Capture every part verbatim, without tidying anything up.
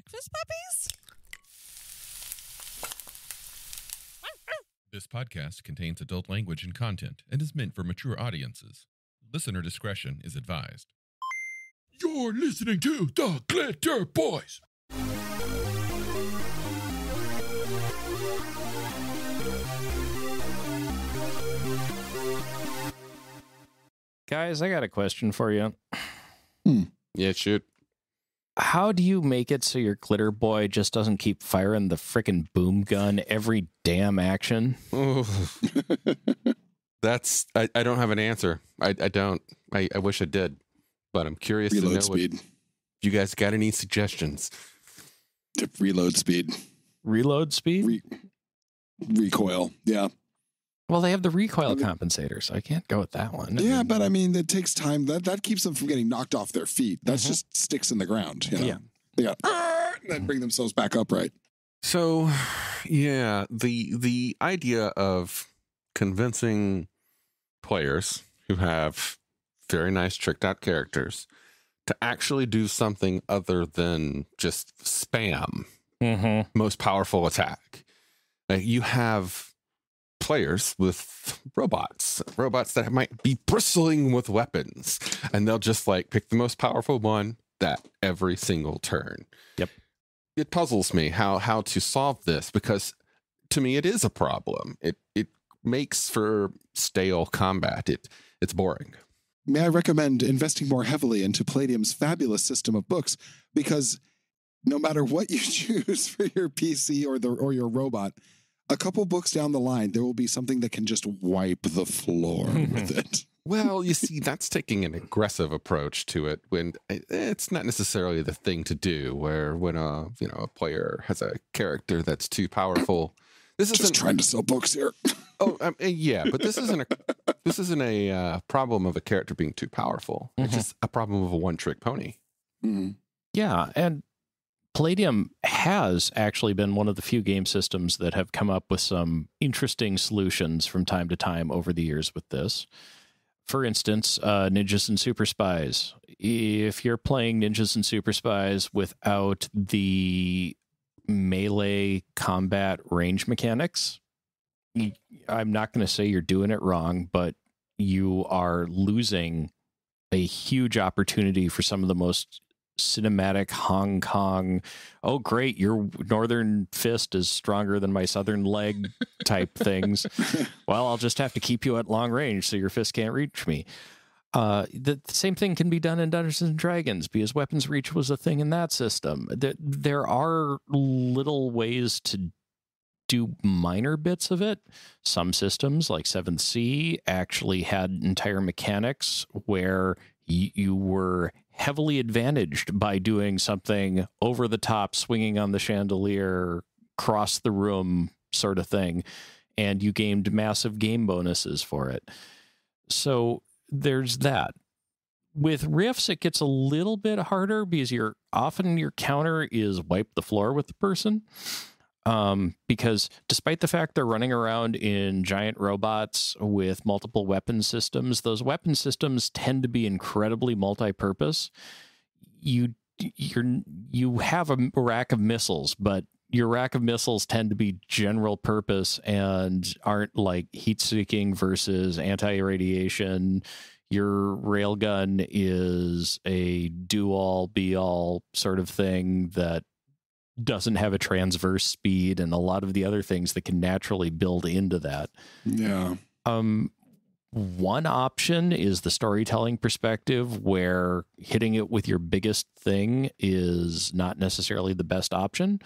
breakfast puppies? This podcast contains adult language and content and is meant for mature audiences. Listener discretion is advised. You're listening to the Glitter Boys. Guys, I got a question for you. Hmm. Yeah, shoot. How do you make it so your Glitter Boy just doesn't keep firing the frickin' boom gun every damn action? That's, I, I don't have an answer. I, I don't. I, I wish I did. But I'm curious Reload to know speed. What, you guys got any suggestions? Reload speed. Reload speed? Re recoil, yeah. Well, they have the recoil I mean, compensator, so I can't go with that one. Yeah, I mean, but I mean, it takes time. That that keeps them from getting knocked off their feet. That's mm-hmm. just sticks in the ground. You know? Yeah, they got and then bring themselves back upright. So, yeah, the the idea of convincing players who have very nice tricked out characters to actually do something other than just spam mm-hmm. most powerful attack. Like you have players with robots robots that might be bristling with weapons, and they'll just like pick the most powerful one that every single turn. Yep. It puzzles me how how to solve this, because to me it is a problem. It it makes for stale combat. It it's boring. May I recommend investing more heavily into Palladium's fabulous system of books, because no matter what you choose for your P C or the or your robot, a couple books down the line, there will be something that can just wipe the floor with it. Well, you see, that's taking an aggressive approach to it, when it's not necessarily the thing to do. Where when a you know a player has a character that's too powerful, this isn't just trying to sell books here. Oh, um, yeah, but this isn't a this isn't a uh, problem of a character being too powerful. Mm-hmm. It's just a problem of a one-trick pony. Mm-hmm. Yeah, and Palladium has actually been one of the few game systems that have come up with some interesting solutions from time to time over the years with this. For instance, uh, Ninjas and Super Spies. If you're playing Ninjas and Super Spies without the melee combat range mechanics, I'm not going to say you're doing it wrong, but you are losing a huge opportunity for some of the most cinematic Hong Kong, oh great, your northern fist is stronger than my southern leg type things. Well, I'll just have to keep you at long range so your fist can't reach me. Uh, the, the same thing can be done in Dungeons and Dragons, because weapons reach was a thing in that system. There, there are little ways to do minor bits of it. Some systems, like seven C, actually had entire mechanics where you were heavily advantaged by doing something over the top, swinging on the chandelier, cross the room sort of thing, and you gained massive game bonuses for it. So there's that. With Rifts, it gets a little bit harder, because you're often your counter is wipe the floor with the person. Um, because despite the fact they're running around in giant robots with multiple weapon systems, those weapon systems tend to be incredibly multi-purpose. You, you're, you have a rack of missiles, but your rack of missiles tend to be general purpose and aren't like heat-seeking versus anti-irradiation. Your railgun is a do-all, be-all sort of thing that doesn't have a transverse speed and a lot of the other things that can naturally build into that. Yeah. Um, one option is the storytelling perspective, where hitting it with your biggest thing is not necessarily the best option.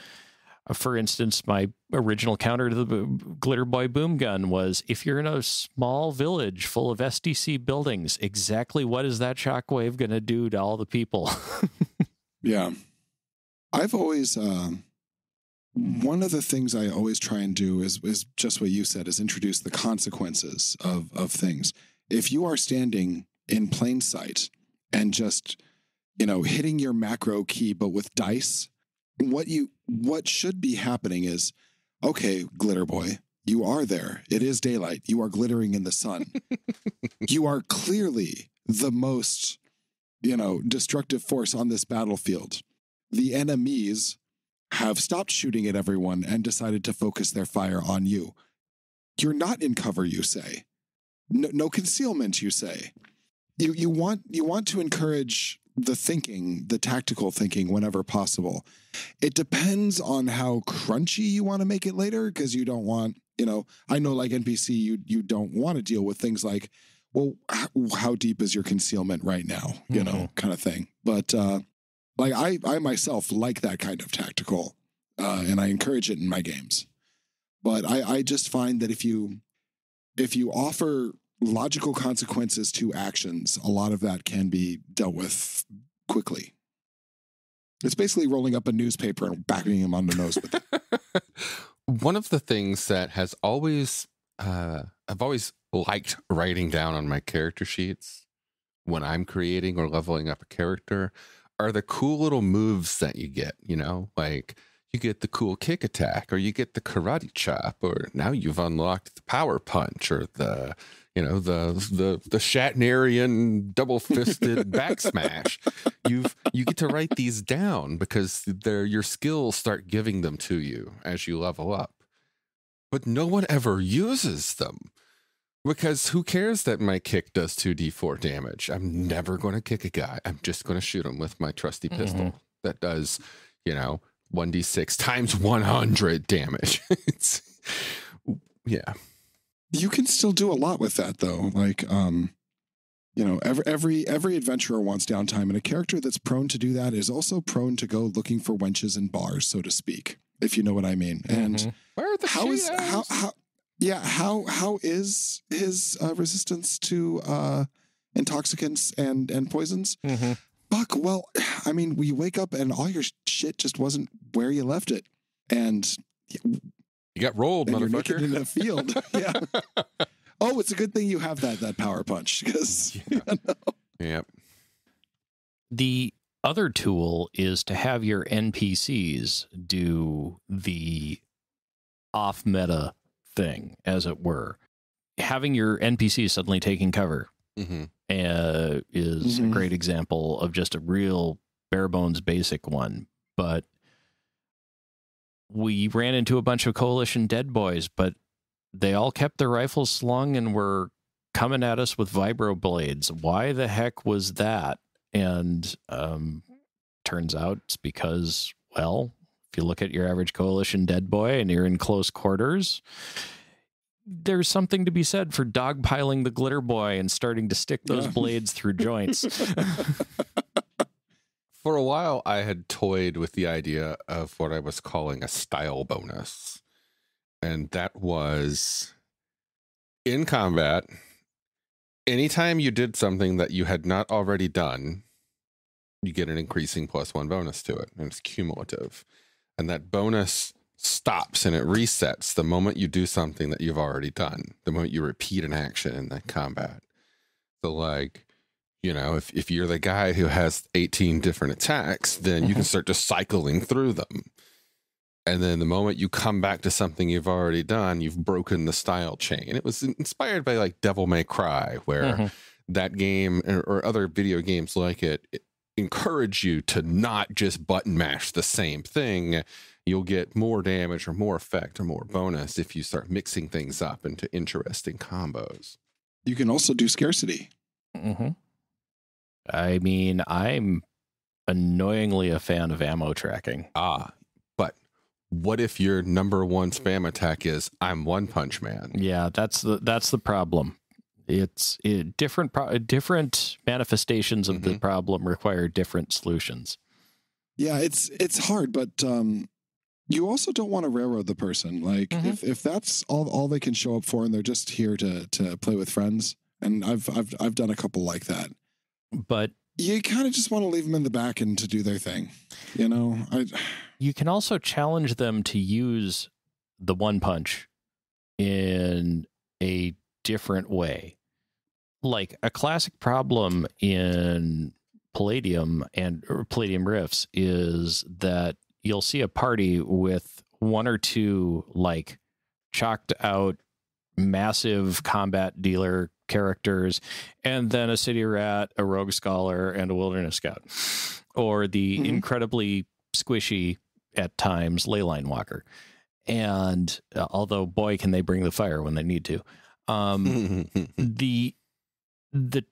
For instance, my original counter to the Glitter Boy boom gun was, if you're in a small village full of S D C buildings, exactly what is that shockwave going to do to all the people? Yeah. I've always, uh, one of the things I always try and do is, is just what you said, is introduce the consequences of, of things. If you are standing in plain sight and just, you know, hitting your macro key, but with dice, what you, what should be happening is, okay, Glitter Boy, you are there. It is daylight. You are glittering in the sun. You are clearly the most, you know, destructive force on this battlefield. The enemies have stopped shooting at everyone and decided to focus their fire on you. You're not in cover, you say. No, no concealment, you say. You, you, want, you want to encourage the thinking, the tactical thinking, whenever possible. It depends on how crunchy you want to make it later, because you don't want, you know, I know like N P C, you, you don't want to deal with things like, well, how, how deep is your concealment right now? You know, mm-hmm. kind of thing. But uh, like I, I myself like that kind of tactical, uh, and I encourage it in my games. But I, I just find that if you, if you offer logical consequences to actions, a lot of that can be dealt with quickly. It's basically rolling up a newspaper and backing him on the nose with it. One of the things that has always, uh, I've always liked writing down on my character sheets when I'm creating or leveling up a character are the cool little moves that you get, you know, like you get the cool kick attack, or you get the karate chop, or now you've unlocked the power punch, or the, you know, the, the, the Shatnerian double fisted back smash. You've, you get to write these down because they're, your skills start giving them to you as you level up, but no one ever uses them. Because who cares that my kick does two D four damage? I'm never going to kick a guy. I'm just going to shoot him with my trusty pistol mm-hmm. that does, you know, one D six times one hundred damage. It's, yeah. You can still do a lot with that, though. Like, um, you know, every, every, every adventurer wants downtime, and a character that's prone to do that is also prone to go looking for wenches in bars, so to speak, if you know what I mean. Mm-hmm. And where are the how is, how, how, Yeah, how how is his uh, resistance to uh, intoxicants and, and poisons? Mm-hmm. Fuck, well, I mean, we wake up and all your shit just wasn't where you left it. And you got rolled, and motherfucker. You're naked in a field. Yeah. Oh, it's a good thing you have that that power punch, because yeah. you know. Yep. The other tool is to have your N P Cs do the off-meta thing, as it were. Having your N P C suddenly taking cover mm-hmm. uh, is mm-hmm. a great example of just a real bare bones basic one. But we ran into a bunch of coalition dead boys, but they all kept their rifles slung and were coming at us with vibro blades. Why the heck was that? And um, turns out it's because, well, if you look at your average coalition dead boy and you're in close quarters, there's something to be said for dogpiling the glitter boy and starting to stick those yeah. blades through joints. For a while, I had toyed with the idea of what I was calling a style bonus. And that was in combat, anytime you did something that you had not already done, you get an increasing plus one bonus to it. And it's cumulative. And that bonus stops and it resets the moment you do something that you've already done, the moment you repeat an action in that combat. So like, you know, if, if you're the guy who has eighteen different attacks, then you can start just cycling through them. And then the moment you come back to something you've already done, you've broken the style chain. It was inspired by like Devil May Cry, where mm-hmm. that game or, or other video games like it, it encourage you to not just button mash the same thing. You'll get more damage or more effect or more bonus if you start mixing things up into interesting combos. You can also do scarcity. Mm-hmm. I mean, I'm annoyingly a fan of ammo tracking. Ah, but what if your number one spam attack is I'm One Punch Man? Yeah, that's the that's the problem. It's it, different, pro different manifestations of mm-hmm. the problem require different solutions. Yeah, it's, it's hard, but um, you also don't want to railroad the person. Like mm-hmm. if, if that's all, all they can show up for and they're just here to, to play with friends. And I've, I've, I've done a couple like that, but you kind of just want to leave them in the back and to do their thing. You know, I, you can also challenge them to use the one punch in a different way. Like a classic problem in Palladium and or Palladium Rifts is that you'll see a party with one or two like chalked out massive combat dealer characters, and then a city rat, a rogue scholar, and a wilderness scout, or the mm-hmm. incredibly squishy at times Leyline Walker. And uh, although, boy, can they bring the fire when they need to. Um, the the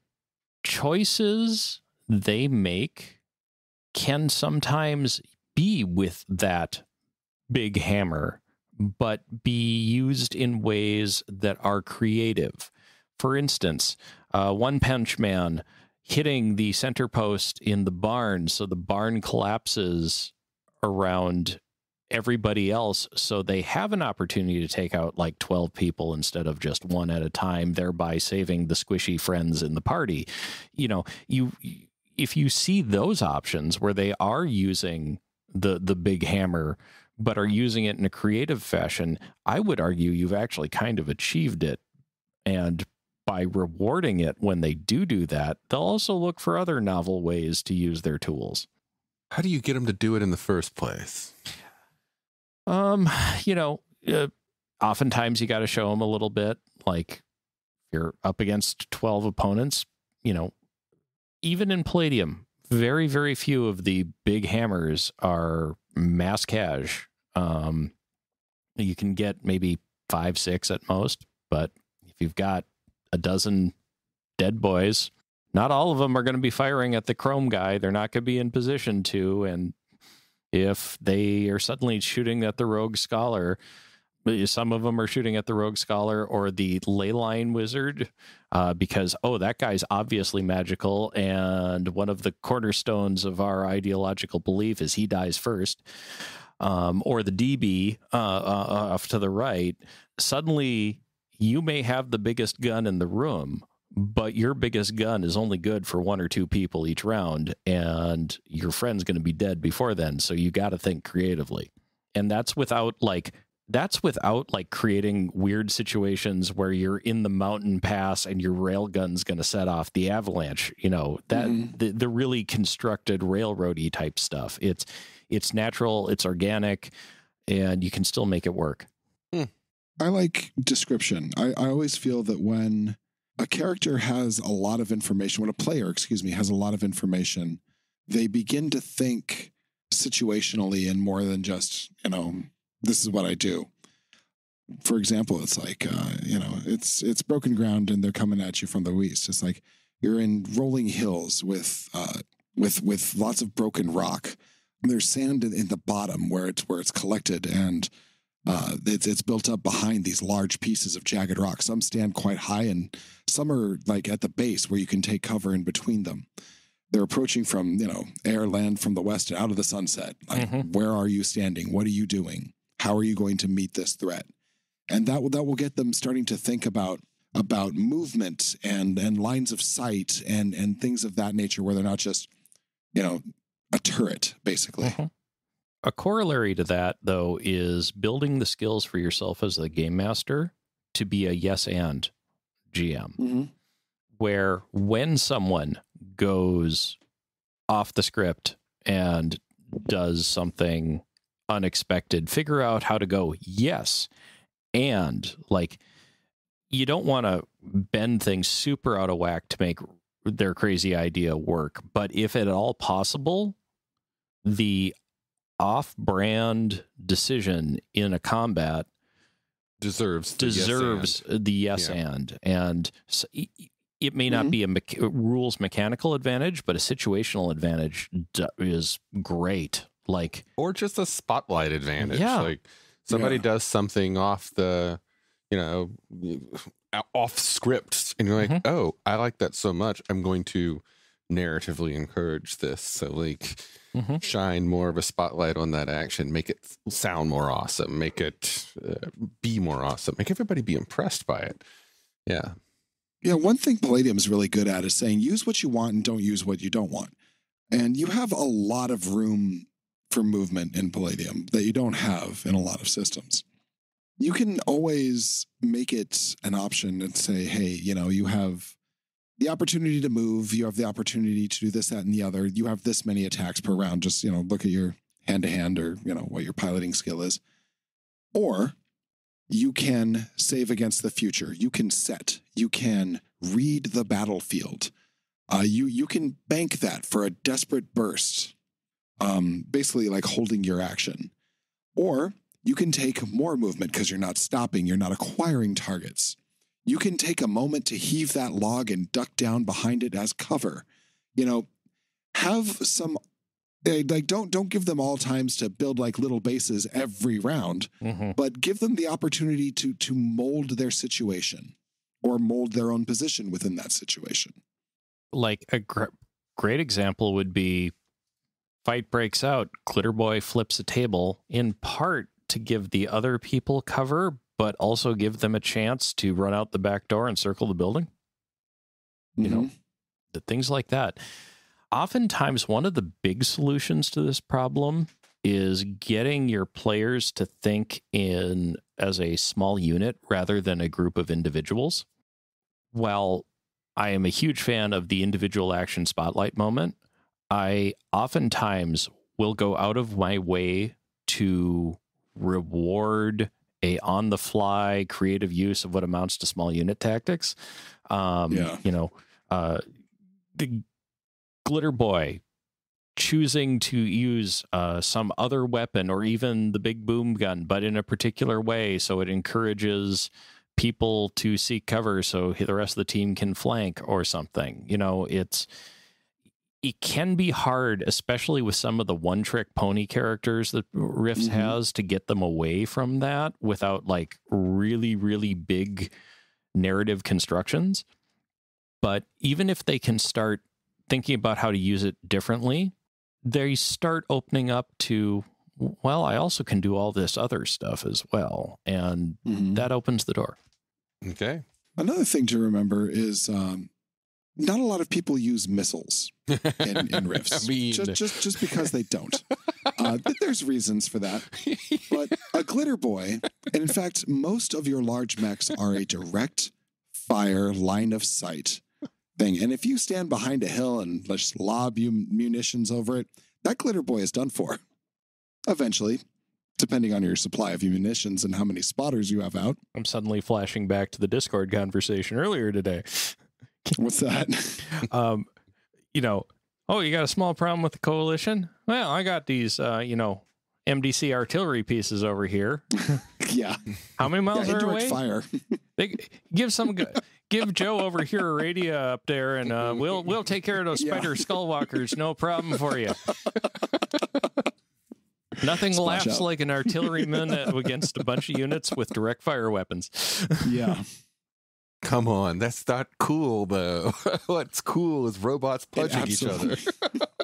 choices they make can sometimes be with that big hammer, but be used in ways that are creative. For instance, uh, One Punch Man hitting the center post in the barn, so the barn collapses around everybody else, so they have an opportunity to take out like twelve people instead of just one at a time, thereby saving the squishy friends in the party. You know, you if you see those options where they are using the the big hammer but are using it in a creative fashion, I would argue you've actually kind of achieved it. And by rewarding it when they do do that, they'll also look for other novel ways to use their tools. How do you get them to do it in the first place? Um, you know, uh, oftentimes you got to show them a little bit. Like, if you're up against twelve opponents, you know, even in Palladium, very, very few of the big hammers are mass cash. Um, you can get maybe five, six at most, but if you've got a dozen dead boys, not all of them are going to be firing at the chrome guy. They're not going to be in position to, and if they are suddenly shooting at the rogue scholar, some of them are shooting at the rogue scholar or the ley line wizard uh, because, oh, that guy's obviously magical. And one of the cornerstones of our ideological belief is he dies first. Um, or the D B uh, uh, off to the right. Suddenly you may have the biggest gun in the room, but your biggest gun is only good for one or two people each round, and your friend's going to be dead before then. So you got to think creatively. And that's without like, that's without like creating weird situations where you're in the mountain pass and your railgun's going to set off the avalanche, you know, that mm-hmm. the, the really constructed railroady type stuff. It's, it's natural, it's organic, and you can still make it work. Hmm. I like description. I, I always feel that when a character has a lot of information, when a player, excuse me, has a lot of information, they begin to think situationally and more than just, you know, this is what I do. For example, it's like, uh, you know, it's it's broken ground and they're coming at you from the east. It's like you're in rolling hills with uh, with with lots of broken rock. And there's sand in, in the bottom where it's where it's collected, and Uh, it's, it's built up behind these large pieces of jagged rock. Some stand quite high, and some are like at the base where you can take cover in between them. They're approaching from, you know, air, land, from the west, and out of the sunset. Like, mm-hmm. Where are you standing? What are you doing? How are you going to meet this threat? And that will, that will get them starting to think about about movement and and lines of sight and and things of that nature, where they're not just, you know, a turret basically. Mm-hmm. A corollary to that, though, is building the skills for yourself as the game master to be a yes and G M, mm-hmm. where when someone goes off the script and does something unexpected, figure out how to go yes and. Like, you don't want to bend things super out of whack to make their crazy idea work, but if at all possible, the off-brand decision in a combat deserves the deserves yes and. The yes yeah. and and so it may not mm-hmm. be a mecha- rules mechanical advantage, but a situational advantage d- is great, like, or just a spotlight advantage. Yeah. Like somebody yeah. does something off the, you know, off script, and you're like, mm-hmm. oh, I like that so much, I'm going to narratively encourage this. So like. Mm-hmm. Shine more of a spotlight on that action, make it sound more awesome, make it uh, be more awesome, make everybody be impressed by it. Yeah. Yeah. One thing Palladium is really good at is saying, use what you want and don't use what you don't want. And you have a lot of room for movement in Palladium that you don't have in a lot of systems. You can always make it an option and say, hey, you know, you have the opportunity to move, you have the opportunity to do this, that, and the other. You have this many attacks per round. Just, you know, look at your hand-to-hand or, you know, what your piloting skill is. Or you can save against the future. You can set. You can read the battlefield. Uh, you, you can bank that for a desperate burst. um, basically like holding your action. Or you can take more movement because you're not stopping, you're not acquiring targets. You can take a moment to heave that log and duck down behind it as cover. You know, have some, like, don't don't give them all times to build like little bases every round, mm-hmm. but give them the opportunity to to mold their situation or mold their own position within that situation. Like a gr great example would be fight breaks out, Glitter Boy flips a table in part to give the other people cover, but also give them a chance to run out the back door and circle the building. Mm-hmm. You know, the things like that. Oftentimes, one of the big solutions to this problem is getting your players to think in as a small unit rather than a group of individuals. While I am a huge fan of the individual action spotlight moment, I oftentimes will go out of my way to reward a on-the-fly creative use of what amounts to small unit tactics. Um, yeah. You know, uh, the Glitter Boy choosing to use uh, some other weapon or even the big boom gun, but in a particular way, so it encourages people to seek cover so the rest of the team can flank or something. You know, it's it can be hard, especially with some of the one-trick pony characters that Rifts mm-hmm. has, to get them away from that without, like, really, really big narrative constructions. But even if they can start thinking about how to use it differently, they start opening up to, well, I also can do all this other stuff as well. And mm-hmm. that opens the door. Okay. Another thing to remember is... Um... not a lot of people use missiles in, in Rifts. I mean. just, just, just because they don't. Uh, there's reasons for that. But a Glitter Boy, and in fact, most of your large mechs are a direct fire line of sight thing. And if you stand behind a hill and just lob you munitions over it, that Glitter Boy is done for. Eventually, depending on your supply of munitions and how many spotters you have out. I'm suddenly flashing back to the Discord conversation earlier today. What's that? um, you know, oh, you got a small problem with the coalition? Well, I got these, uh, you know, M D C artillery pieces over here. Yeah. How many miles yeah, are away? Fire. They give some, give Joe over here a radio up there, and uh, we'll we'll take care of those yeah. spider skull walkers. No problem for you. Nothing Splash laughs out. Like an artilleryman against a bunch of units with direct fire weapons. Yeah. Come on, that's not cool, though. What's cool is robots punching each other.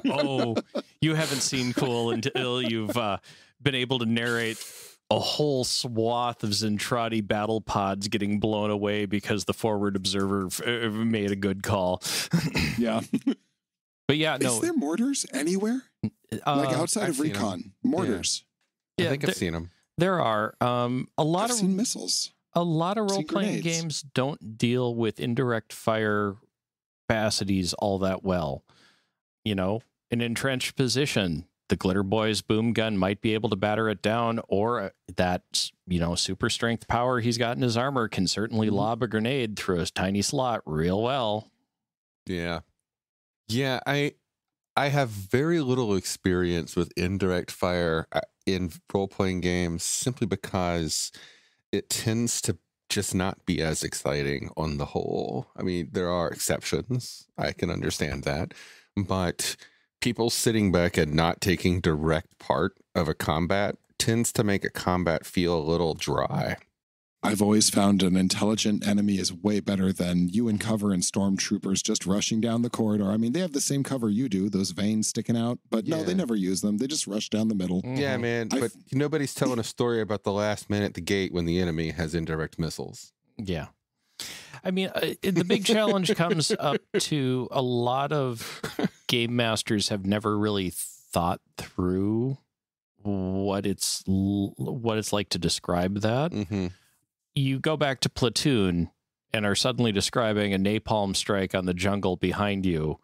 Oh, you haven't seen cool until you've uh, been able to narrate a whole swath of Zentradi battle pods getting blown away because the forward observer f made a good call. Yeah. But yeah, no. Is there mortars anywhere? Uh, like outside I've of RECON? Mortars. Yeah. Yeah, I think there, I've seen them. There are. Um, a lot I've of seen missiles. A lot of role-playing games don't deal with indirect fire capacities all that well. You know, an entrenched position, the Glitter Boy's boom gun might be able to batter it down, or that, you know, super strength power he's got in his armor can certainly lob a grenade through a tiny slot real well. Yeah. Yeah, I I have very little experience with indirect fire in role-playing games simply because... it tends to just not be as exciting on the whole. I mean, there are exceptions. I can understand that. But people sitting back and not taking direct part of a combat tends to make a combat feel a little dry. I've always found an intelligent enemy is way better than you in cover and stormtroopers just rushing down the corridor. I mean, they have the same cover you do, those veins sticking out, but yeah. no, they never use them. They just rush down the middle. Yeah, mm-hmm. man, I've... but nobody's telling a story about the last man at the gate when the enemy has indirect missiles. Yeah. I mean, uh, the big challenge comes up to a lot of game masters have never really thought through what it's, what it's like to describe that. Mm-hmm. You go back to Platoon and are suddenly describing a napalm strike on the jungle behind you,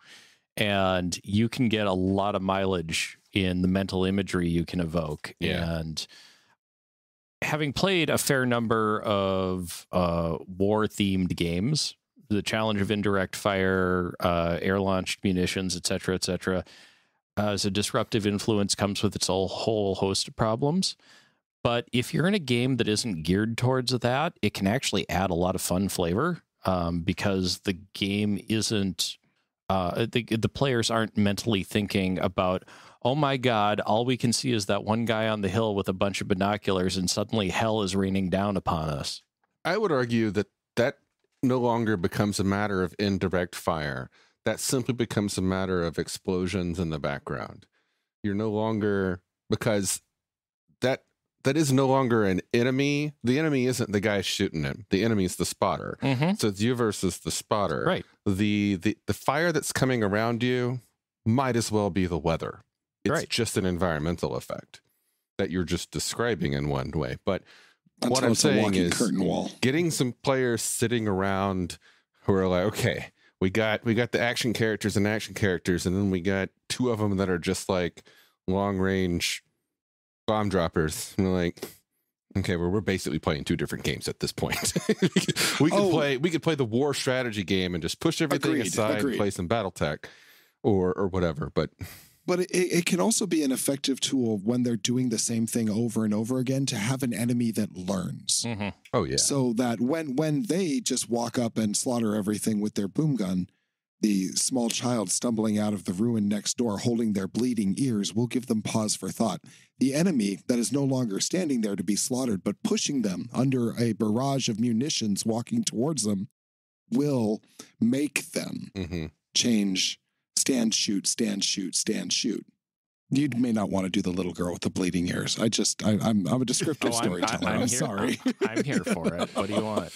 and you can get a lot of mileage in the mental imagery you can evoke. Yeah. And having played a fair number of uh, war-themed games, the challenge of indirect fire, uh, air-launched munitions, et cetera, et cetera, Uh, so disruptive influence comes with its whole host of problems. But if you're in a game that isn't geared towards that, it can actually add a lot of fun flavor um, because the game isn't, uh, the, the players aren't mentally thinking about, oh my God, all we can see is that one guy on the hill with a bunch of binoculars and suddenly hell is raining down upon us. I would argue that that no longer becomes a matter of indirect fire. That simply becomes a matter of explosions in the background. You're no longer, because that... that is no longer an enemy. The enemy isn't the guy shooting him. The enemy is the spotter. Mm-hmm. So it's you versus the spotter. Right. The, the the fire that's coming around you might as well be the weather. It's right. just an environmental effect that you're just describing in one way. But that's what I'm saying is curtain wall. Getting some players sitting around who are like, okay, we got we got the action characters and action characters, and then we got two of them that are just like long range bomb droppers. And we're like, okay, well, we're basically playing two different games at this point. we could oh. play we could play the war strategy game and just push everything Agreed. aside Agreed. and play some Battle Tech or or whatever. But but it, it can also be an effective tool when they're doing the same thing over and over again to have an enemy that learns. Mm-hmm. Oh yeah. So that when when they just walk up and slaughter everything with their boom gun, the small child stumbling out of the ruin next door holding their bleeding ears will give them pause for thought. The enemy that is no longer standing there to be slaughtered, but pushing them under a barrage of munitions walking towards them, will make them mm-hmm. change, stand, shoot, stand, shoot, stand, shoot. You may not want to do the little girl with the bleeding ears. I just, I, I'm, I'm a descriptive oh, storyteller. I'm, I'm, I'm sorry. Here, I'm, I'm here for it. What do you want?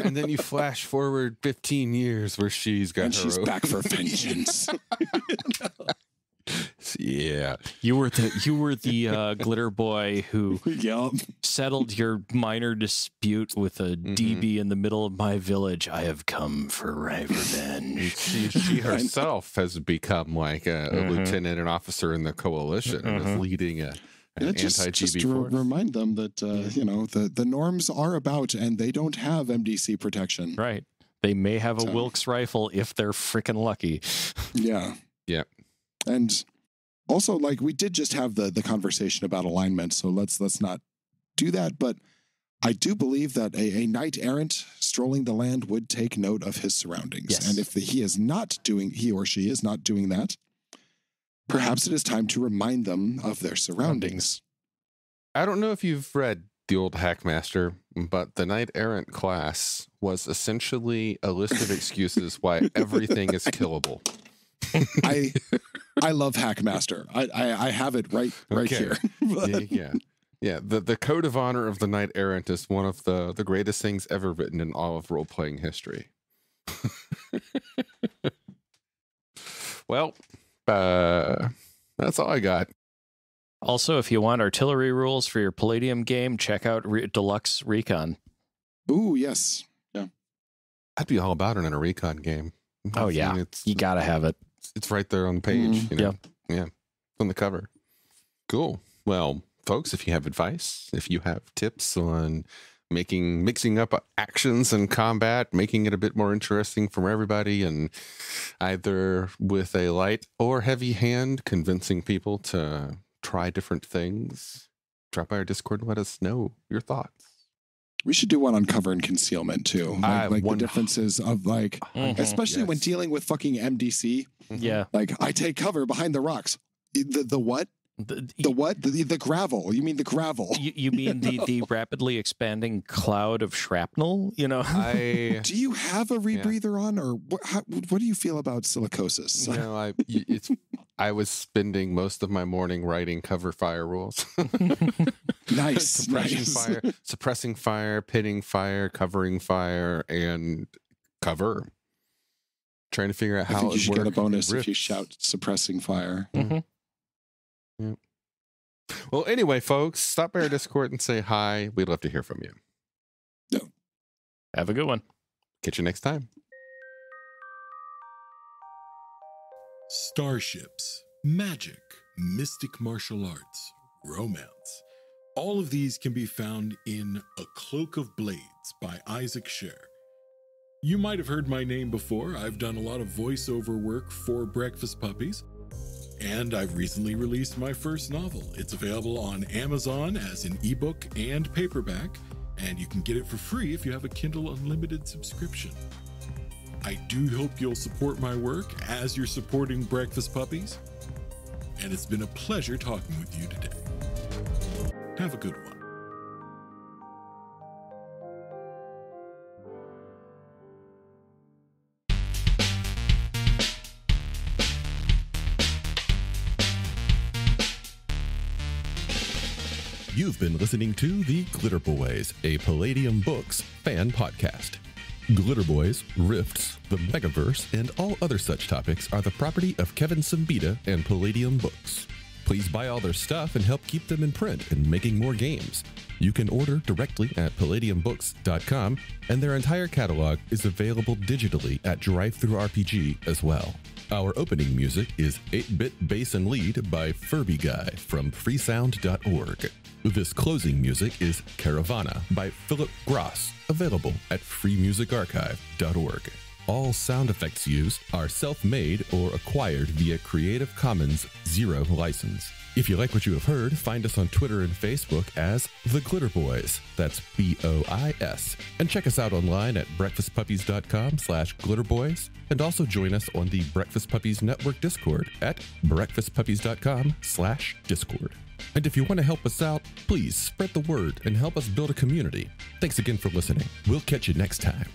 And then you flash forward fifteen years where she's got and her she's own. back for vengeance. Yeah, you were the you were the uh, glitter boy who yep. settled your minor dispute with a mm-hmm. D B in the middle of my village. I have come for revenge. she, she herself has become like a, a mm-hmm. lieutenant and officer in the coalition, mm-hmm. and is leading a. Yeah, just, just to re remind them that uh, yeah. you know the the norms are about, and they don't have M D C protection. Right, they may have a so. Wilkes rifle if they're freaking lucky. Yeah. Yeah. And also, like, we did just have the the conversation about alignment, so let's let's not do that. But I do believe that a, a knight errant strolling the land would take note of his surroundings. Yes. And if the, he is not doing, he or she is not doing that, perhaps it is time to remind them of their surroundings. I don't know if you've read the old Hackmaster, but the knight errant class was essentially a list of excuses why everything is killable. I I love Hackmaster. I, I I have it right right okay. here. But... yeah, yeah. The the code of honor of the knight errant is one of the the greatest things ever written in all of role playing history. Well, uh, that's all I got. Also, if you want artillery rules for your Palladium game, check out Re Deluxe Recon. Ooh, yes, yeah. I'd be all about it in a Recon game. Oh yeah, I mean, it's, you gotta have it. It's right there on the page. Mm, you know? Yeah. Yeah. It's on the cover. Cool. Well, folks, if you have advice, if you have tips on making, mixing up actions and combat, making it a bit more interesting for everybody, and either with a light or heavy hand, convincing people to try different things, drop by our Discord and let us know your thoughts. We should do one on cover and concealment too. Like, I like the differences of like, mm-hmm. especially yes. when dealing with fucking M D C. Yeah. Like I take cover behind the rocks. The, the what? The, the what? The, the gravel. You mean the gravel? You, you mean you the, the rapidly expanding cloud of shrapnel? You know, I, do you have a rebreather yeah. on, or what, how, what do you feel about silicosis? You know, I, it's, I was spending most of my morning writing cover fire rules. Nice. Suppressing nice. fire, suppressing fire, pitting fire, covering fire, and cover. Trying to figure out how I think it you should work. Get a bonus if you shout suppressing fire. Mm-hmm. Yep. Well, anyway, folks, stop by our Discord and say hi. We'd love to hear from you. No. Have a good one. Catch you next time. Starships, magic, mystic martial arts, romance. All of these can be found in A Cloak of Blades by Isaac Sher. You might have heard my name before. I've done a lot of voiceover work for Breakfast Puppies. and I've recently released my first novel. It's available on Amazon as an ebook and paperback, and you can get it for free if you have a Kindle Unlimited subscription. I do hope you'll support my work as you're supporting Breakfast Puppies, and it's been a pleasure talking with you today. Have a good one. You've been listening to The Glitter Boys, a Palladium Books fan podcast. Glitter Boys, Rifts, the Megaverse, and all other such topics are the property of Kevin Siembieda and Palladium Books. Please buy all their stuff and help keep them in print and making more games. You can order directly at palladium books dot com, and their entire catalog is available digitally at DriveThruRPG as well. Our opening music is eight bit Bass and Lead by Furbyguy from freesound dot org. This closing music is Caravana by Philip Gross, available at free music archive dot org. All sound effects used are self-made or acquired via Creative Commons Zero license. If you like what you have heard, find us on Twitter and Facebook as The Glitter Boys, that's B O I S, and check us out online at breakfast puppies dot com slash glitter boys, and also join us on the Breakfast Puppies Network Discord at breakfast puppies dot com slash discord. And if you want to help us out, please spread the word and help us build a community. Thanks again for listening. We'll catch you next time.